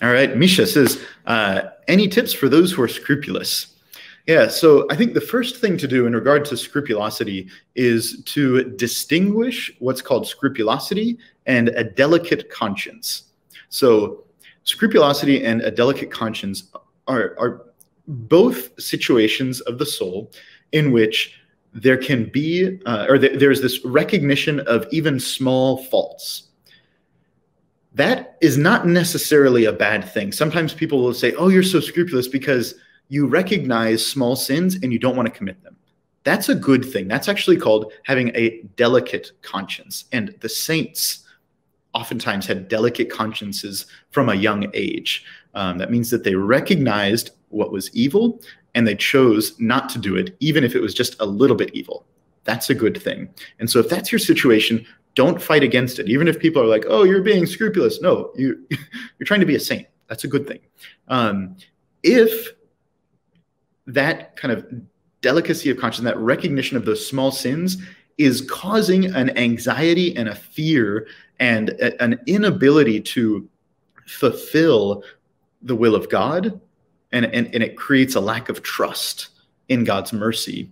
All right, Misha says, any tips for those who are scrupulous? Yeah, so I think the first thing to do in regard to scrupulosity is to distinguish what's called scrupulosity and a delicate conscience. So scrupulosity and a delicate conscience are both situations of the soul in which there can be, there's this recognition of even small faults. That is not necessarily a bad thing. Sometimes people will say, oh, you're so scrupulous because you recognize small sins and you don't want to commit them. That's a good thing. That's actually called having a delicate conscience. And the saints oftentimes had delicate consciences from a young age. That means that they recognized what was evil and they chose not to do it, even if it was just a little bit evil. That's a good thing. And so if that's your situation, don't fight against it. Even if people are like, oh, you're being scrupulous. No, you're trying to be a saint. That's a good thing. If that kind of delicacy of conscience, that recognition of those small sins is causing an anxiety and a fear and an inability to fulfill the will of God, and it creates a lack of trust in God's mercy,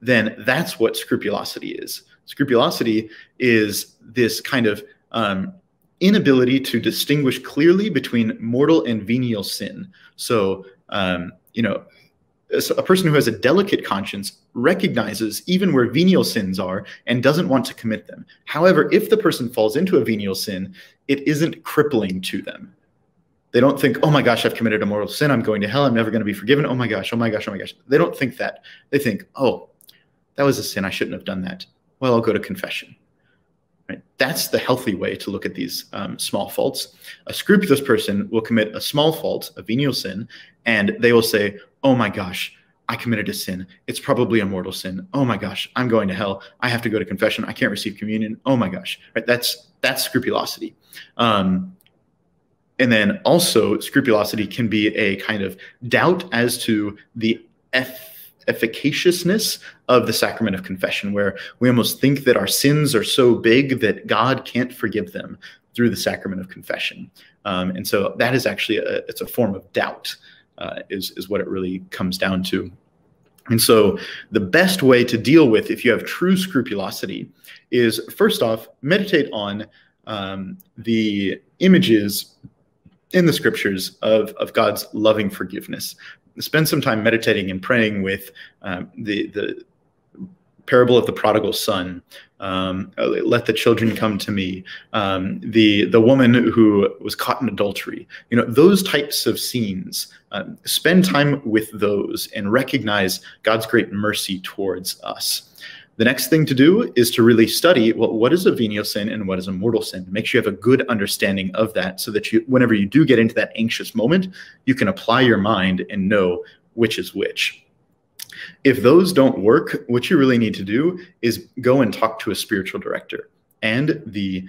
then that's what scrupulosity is. Scrupulosity is this kind of inability to distinguish clearly between mortal and venial sin. So, you know, a person who has a delicate conscience recognizes even where venial sins are and doesn't want to commit them. However, if the person falls into a venial sin, it isn't crippling to them. They don't think, oh my gosh, I've committed a mortal sin. I'm going to hell. I'm never going to be forgiven. Oh my gosh. Oh my gosh. Oh my gosh. They don't think that. They think, oh, that was a sin. I shouldn't have done that. Well, I'll go to confession. Right? That's the healthy way to look at these small faults. A scrupulous person will commit a small fault, a venial sin, and they will say, oh my gosh, I committed a sin. It's probably a mortal sin. Oh my gosh, I'm going to hell. I have to go to confession. I can't receive communion. Oh my gosh. Right? That's scrupulosity. And then also scrupulosity can be a kind of doubt as to the efficaciousness of the sacrament of confession, where we almost think that our sins are so big that God can't forgive them through the sacrament of confession. And so that is actually, it's a form of doubt is what it really comes down to. And so the best way to deal with if you have true scrupulosity is, first off, meditate on the images in the scriptures of God's loving forgiveness. Spend some time meditating and praying with the parable of the prodigal son. Let the children come to me. The woman who was caught in adultery. You know, those types of scenes. Spend time with those and recognize God's great mercy towards us. The next thing to do is to really study, well, what is a venial sin and what is a mortal sin? Make sure you have a good understanding of that so that you, whenever you do get into that anxious moment, you can apply your mind and know which is which. If those don't work, what you really need to do is go and talk to a spiritual director. And the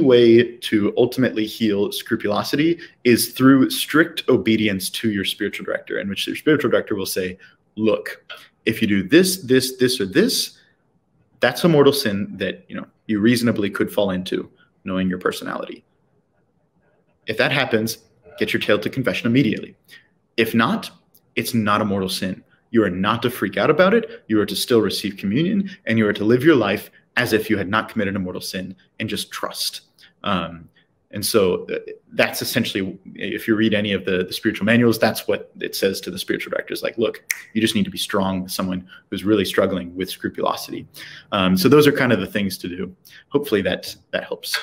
way to ultimately heal scrupulosity is through strict obedience to your spiritual director, in which your spiritual director will say, look, if you do this, this, this, or this, that's a mortal sin that, you know, you reasonably could fall into, knowing your personality. If that happens, get your tail to confession immediately. If not, it's not a mortal sin. You are not to freak out about it. You are to still receive communion, and you are to live your life as if you had not committed a mortal sin and just trust. And so that's essentially, if you read any of the spiritual manuals, that's what it says to the spiritual directors. Like, look, you just need to be strong with someone who's really struggling with scrupulosity. So those are kind of the things to do. Hopefully that helps.